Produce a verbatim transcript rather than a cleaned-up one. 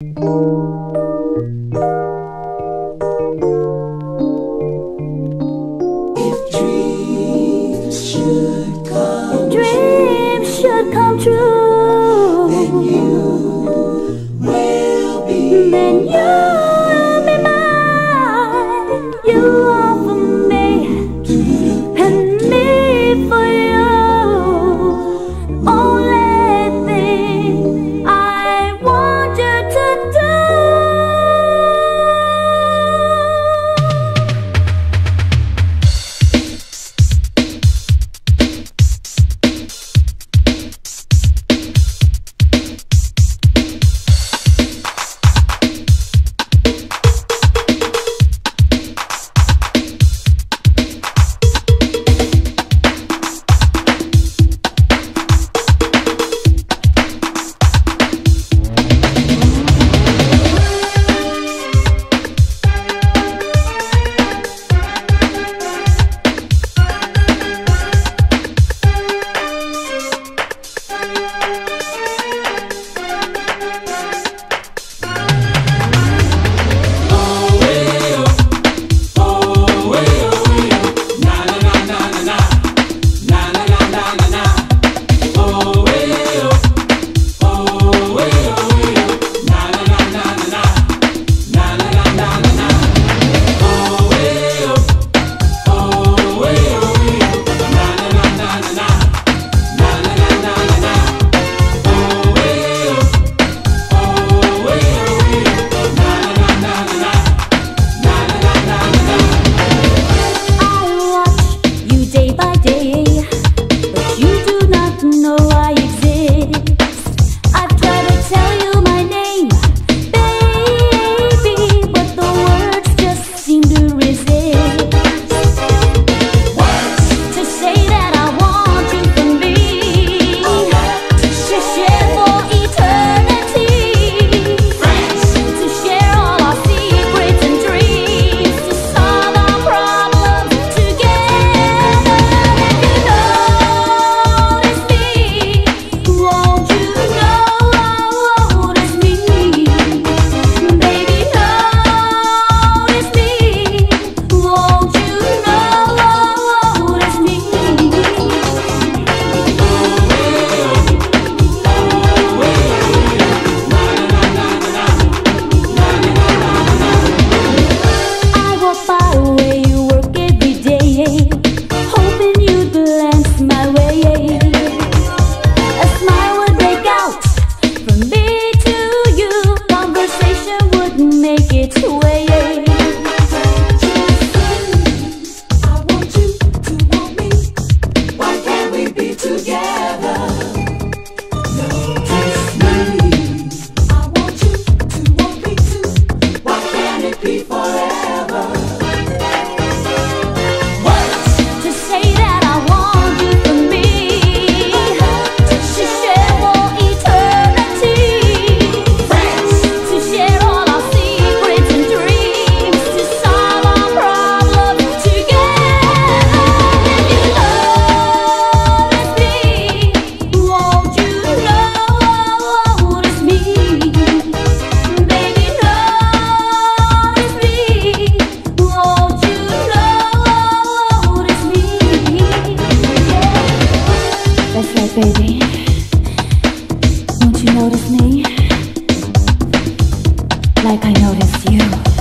If dreams should come, if dreams should come true, then you will be, then you will be mine. You are for me, and me for you. Only thing I want you to baby, won't you notice me like I noticed you?